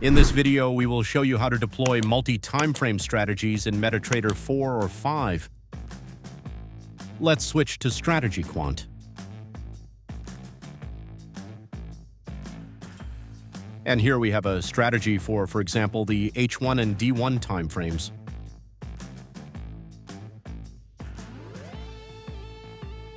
In this video, we will show you how to deploy multi-timeframe strategies in MetaTrader 4 or 5. Let's switch to Strategy Quant. And here we have a strategy for example, the H1 and D1 timeframes.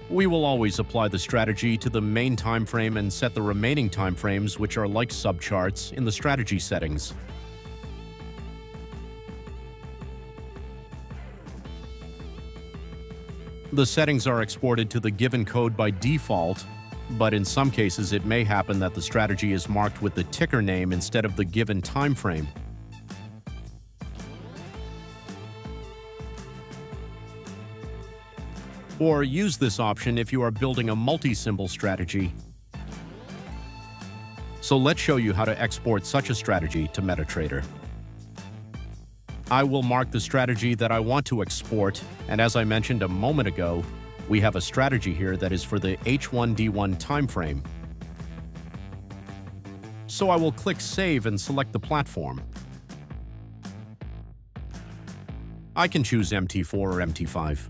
We will always apply the strategy to the main timeframe and set the remaining timeframes, which are like subcharts, in the strategy settings. The settings are exported to the given code by default, but in some cases it may happen that the strategy is marked with the ticker name instead of the given timeframe. Or use this option if you are building a multi-symbol strategy. So let's show you how to export such a strategy to MetaTrader. I will mark the strategy that I want to export, and as I mentioned a moment ago, we have a strategy here that is for the H1D1 timeframe. So I will click Save and select the platform. I can choose MT4 or MT5.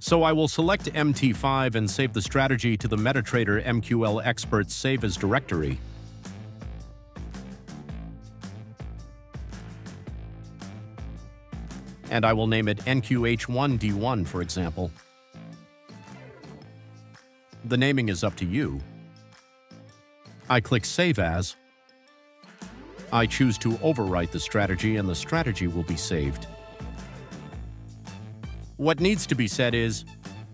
So I will select MT5 and save the strategy to the MetaTrader MQL Expert Save As directory. And I will name it NQH1D1, for example. The naming is up to you. I click Save As. I choose to overwrite the strategy and the strategy will be saved. What needs to be said is,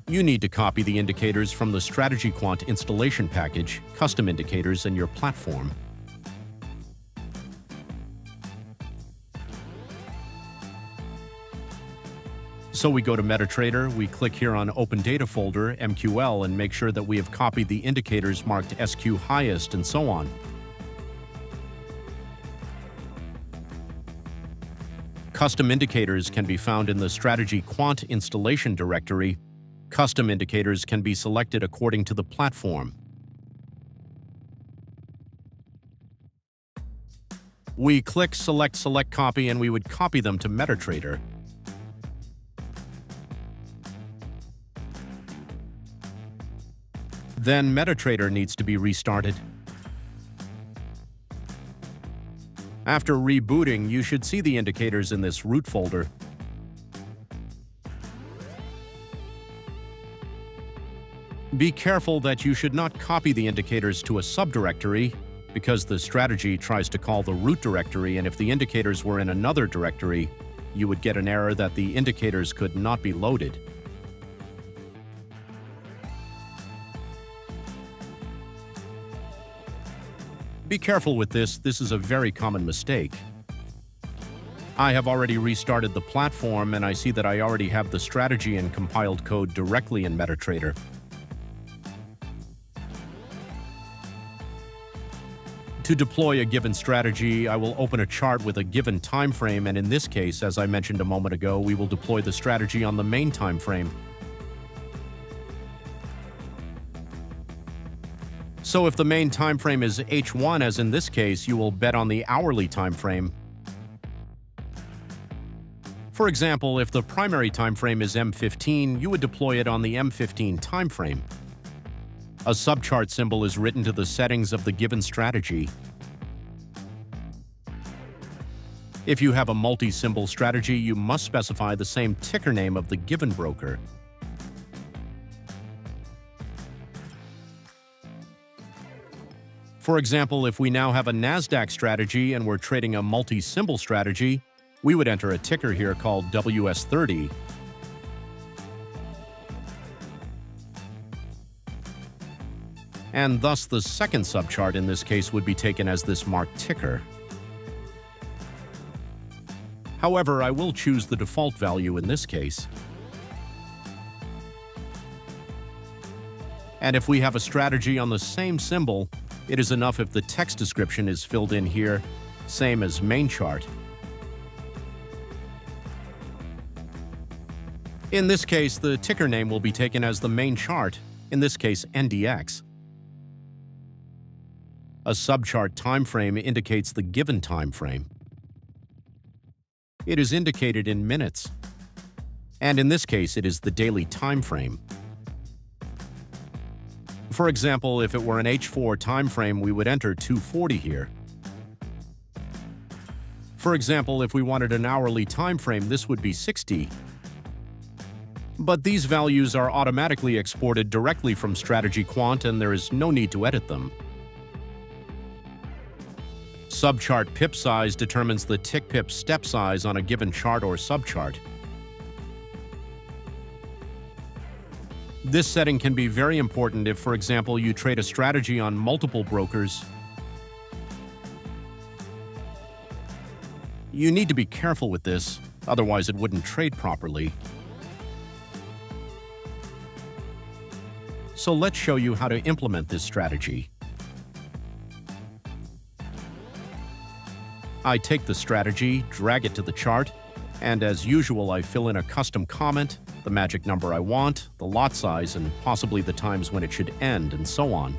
you need to copy the indicators from the Strategy Quant installation package, custom indicators, and your platform. So we go to MetaTrader, we click here on Open Data Folder, MQL, and make sure that we have copied the indicators marked SQ Highest and so on. Custom indicators can be found in the Strategy Quant installation directory. Custom indicators can be selected according to the platform. We click Select, Select Copy, and we would copy them to MetaTrader. Then MetaTrader needs to be restarted. After rebooting, you should see the indicators in this root folder. Be careful that you should not copy the indicators to a subdirectory, because the strategy tries to call the root directory, and if the indicators were in another directory, you would get an error that the indicators could not be loaded. Be careful with this. This is a very common mistake. I have already restarted the platform and I see that I already have the strategy and compiled code directly in MetaTrader. To deploy a given strategy, I will open a chart with a given time frame, and in this case, as I mentioned a moment ago, we will deploy the strategy on the main time frame. So if the main time frame is H1, as in this case, you will bet on the hourly time frame. For example, if the primary time frame is M15, you would deploy it on the M15 time frame. A subchart symbol is written to the settings of the given strategy. If you have a multi-symbol strategy, you must specify the same ticker name of the given broker. For example, if we now have a NASDAQ strategy and we're trading a multi-symbol strategy, we would enter a ticker here called WS30. And thus the second subchart in this case would be taken as this marked ticker. However, I will choose the default value in this case. And if we have a strategy on the same symbol, it is enough if the text description is filled in here, same as main chart. In this case, the ticker name will be taken as the main chart, in this case NDX. A subchart time frame indicates the given time frame. It is indicated in minutes, and in this case it is the daily time frame. For example, if it were an H4 time frame, we would enter 2:40 here. For example, if we wanted an hourly time frame, this would be 60. But these values are automatically exported directly from Strategy Quant, and there is no need to edit them. Subchart pip size determines the tick pip step size on a given chart or subchart. This setting can be very important if, for example, you trade a strategy on multiple brokers. You need to be careful with this, otherwise it wouldn't trade properly. So let's show you how to implement this strategy. I take the strategy, drag it to the chart, and as usual I fill in a custom comment, the magic number I want, the lot size, and possibly the times when it should end, and so on.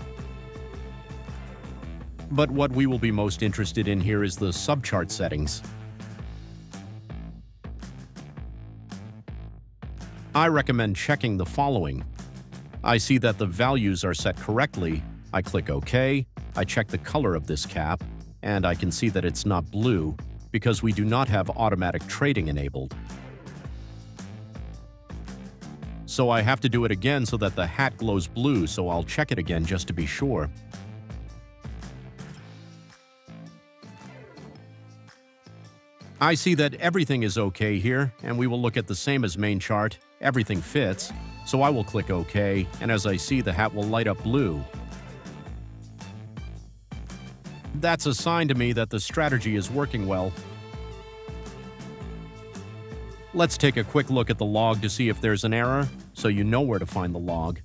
But what we will be most interested in here is the subchart settings. I recommend checking the following. I see that the values are set correctly. I click OK, I check the color of this cap, and I can see that it's not blue, because we do not have automatic trading enabled. So I have to do it again so that the hat glows blue, so I'll check it again just to be sure. I see that everything is okay here, and we will look at the same as main chart. Everything fits, so I will click OK, and as I see, the hat will light up blue. That's a sign to me that the strategy is working well. Let's take a quick look at the log to see if there's an error, so you know where to find the log.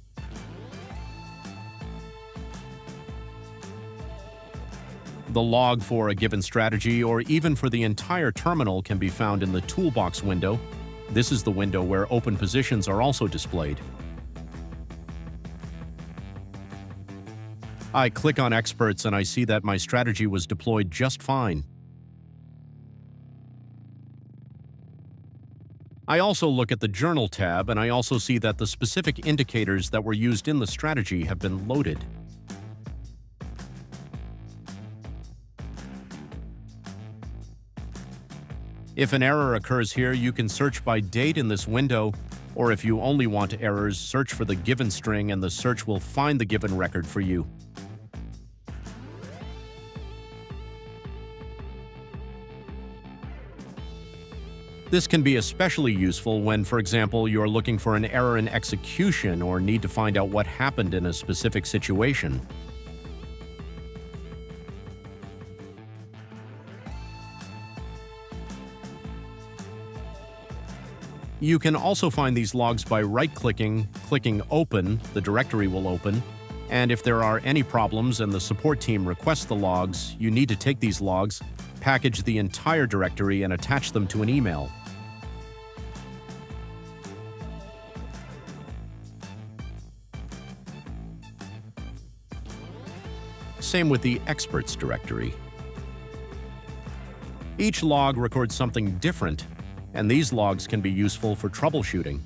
The log for a given strategy, or even for the entire terminal, can be found in the toolbox window. This is the window where open positions are also displayed. I click on experts and I see that my strategy was deployed just fine. I also look at the journal tab and I also see that the specific indicators that were used in the strategy have been loaded. If an error occurs here, you can search by date in this window, or if you only want errors, search for the given string and the search will find the given record for you. This can be especially useful when, for example, you're looking for an error in execution or need to find out what happened in a specific situation. You can also find these logs by right-clicking, clicking Open, the directory will open, and if there are any problems and the support team requests the logs, you need to take these logs, package the entire directory, and attach them to an email. Same with the experts directory. Each log records something different, and these logs can be useful for troubleshooting.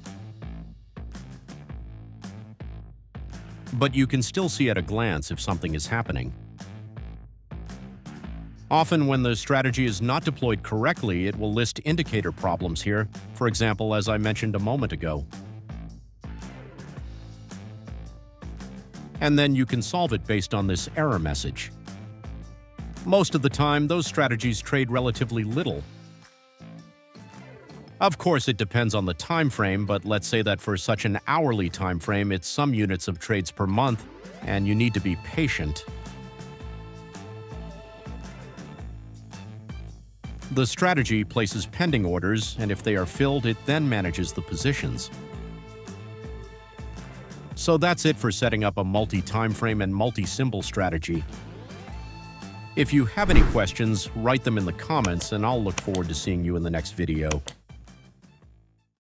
But you can still see at a glance if something is happening. Often when the strategy is not deployed correctly, it will list indicator problems here, for example, as I mentioned a moment ago. And then you can solve it based on this error message. Most of the time, those strategies trade relatively little. Of course, it depends on the time frame, but let's say that for such an hourly time frame, it's some units of trades per month, and you need to be patient. The strategy places pending orders, and if they are filled, it then manages the positions. So that's it for setting up a multi-time frame and multi-symbol strategy. If you have any questions, write them in the comments, and I'll look forward to seeing you in the next video.